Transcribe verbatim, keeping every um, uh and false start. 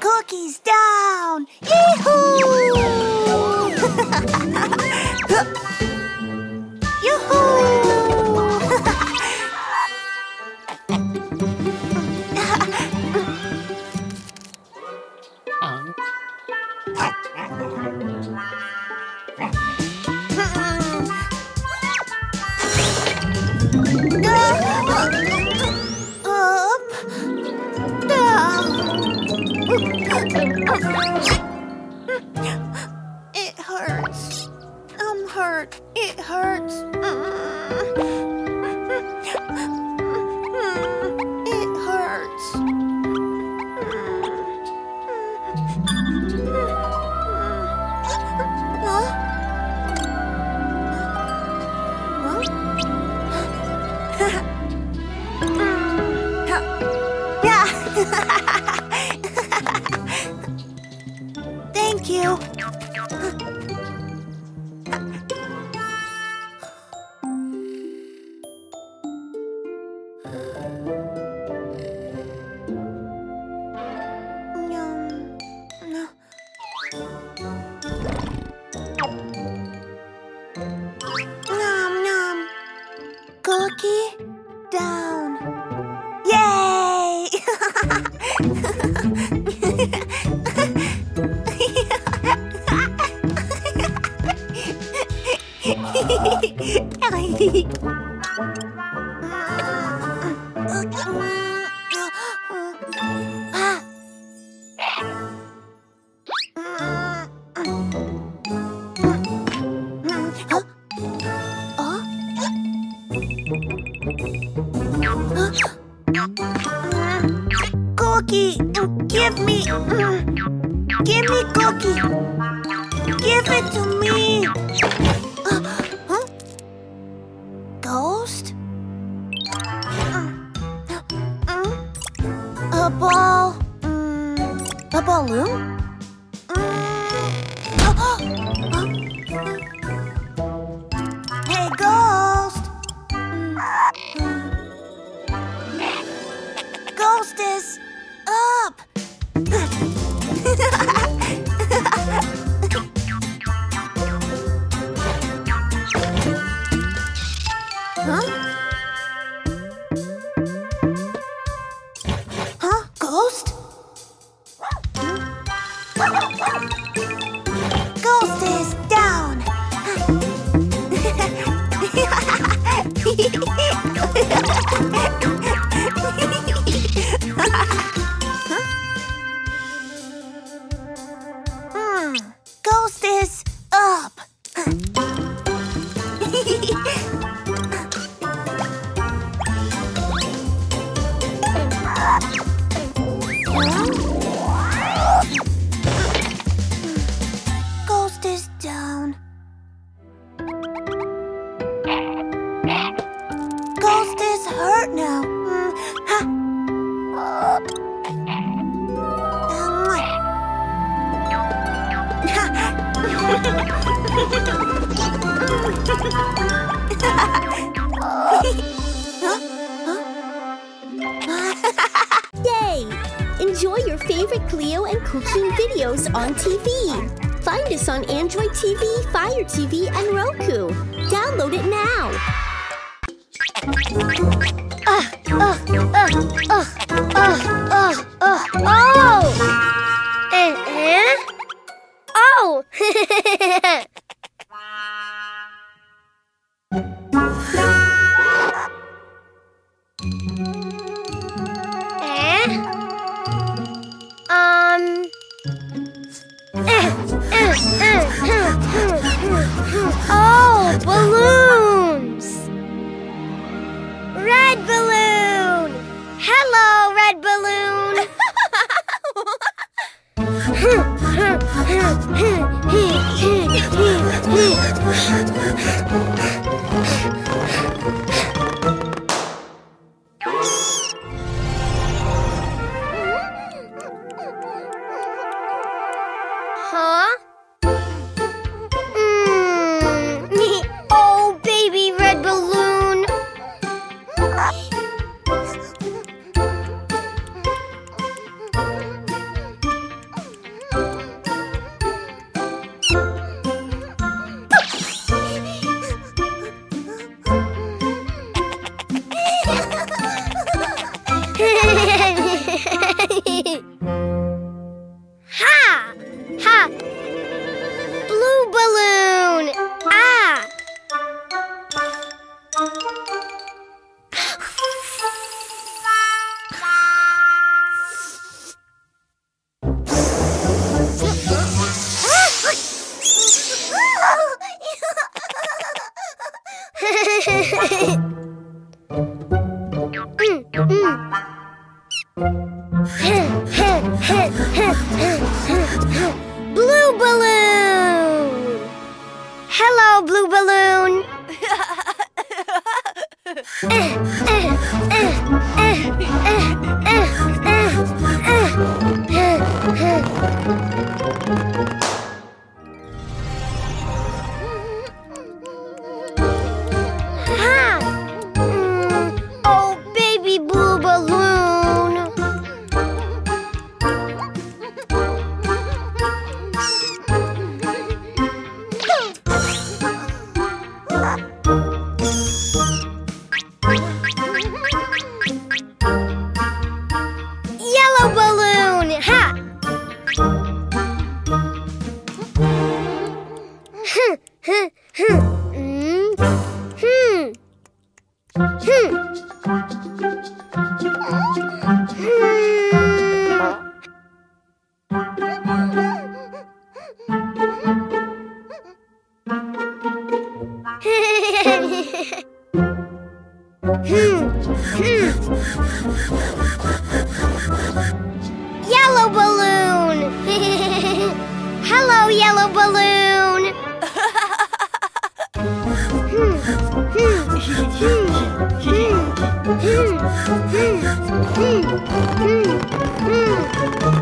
Cookies down! Yee-hoo! It hurts. I'm hurt. It hurts. It hurts. Thank you. Cookie down. Yay! Cookie, give me, give me cookie, give it to me. Huh? Ghost? A ball, a balloon? Hey, ghost. Ghost is up! Huh? Huh? Ghost? Ghost is down! Hmm. Ghost is up. Ghost is down. Ghost is hurt now. Mm. Ha. Yay! Enjoy your favorite Cleo and Cuquin videos on T V. Find us on Android T V, Fire T V, and Roku. Download it now. Ah! Ah! Ah! Ah! Ah! Oh! Eh? Eh? Oh! Eh? Um. Eh, eh, eh, oh, balloons! Red balloon! Hello, red balloon! Huh? Mm. Hello, Blue Balloon. uh, uh, uh, uh, uh, uh, uh, uh, uh. Huh. Mm. Oh, baby Blue Balloon. Hmm.